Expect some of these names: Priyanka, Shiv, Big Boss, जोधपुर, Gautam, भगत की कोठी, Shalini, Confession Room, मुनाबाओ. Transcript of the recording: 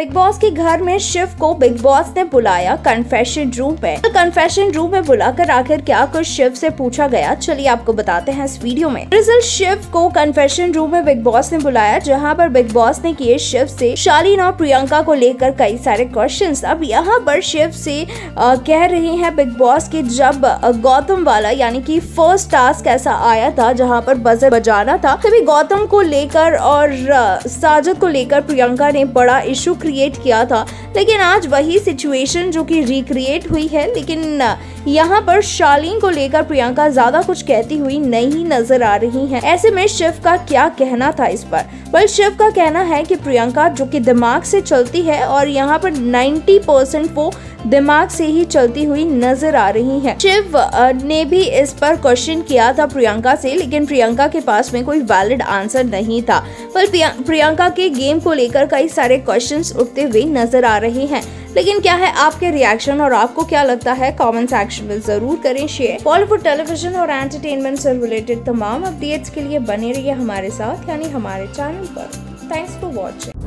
Big boss के घर में शिव को बिग बॉस ने बुलाया कन्फेशन रूम पे। कन्फेशन रूम में बुलाकर आखिर क्या कुछ शिव से पूछा गया, चलिए आपको बताते हैं इस वीडियो में। दरअसल शिव को कन्फेशन रूम में बिग बॉस ने बुलाया, जहां पर बिग बॉस ने किए शिव से शालिनी और प्रियंका को लेकर कई सारे क्वेश्चंस। अब यहां पर शिव से कह रहे हैं बिग बॉस की, जब गौतम वाला यानी की फर्स्ट टास्क ऐसा आया था जहाँ पर बजर बजाना था, तभी गौतम को लेकर और साजिद को लेकर प्रियंका ने बड़ा इशू क्रिएट किया था। लेकिन आज वही सिचुएशन जो कि रिक्रिएट हुई है, लेकिन यहाँ पर शालिनी को लेकर प्रियंका ज्यादा कुछ कहती हुई नहीं नजर आ रही हैं। ऐसे में शिव का क्या कहना था इस पर? बल्कि शिव का कहना है कि प्रियंका जो कि दिमाग से चलती है और यहाँ पर 90% वो दिमाग से ही चलती हुई नजर आ रही है। शिव ने भी इस पर क्वेश्चन किया था प्रियंका से, लेकिन प्रियंका के पास में कोई वैलिड आंसर नहीं था। बल्कि प्रियंका के गेम को लेकर कई सारे क्वेश्चंस उठते हुए नजर आ रहे हैं। लेकिन क्या है आपके रिएक्शन और आपको क्या लगता है, कमेंट सेक्शन में जरूर करें शेयर। बॉलीवुड, टेलीविजन और एंटरटेनमेंट से रिलेटेड तमाम अपडेट्स के लिए बने रहिए हमारे साथ यानी हमारे चैनल पर। Thanks for watching.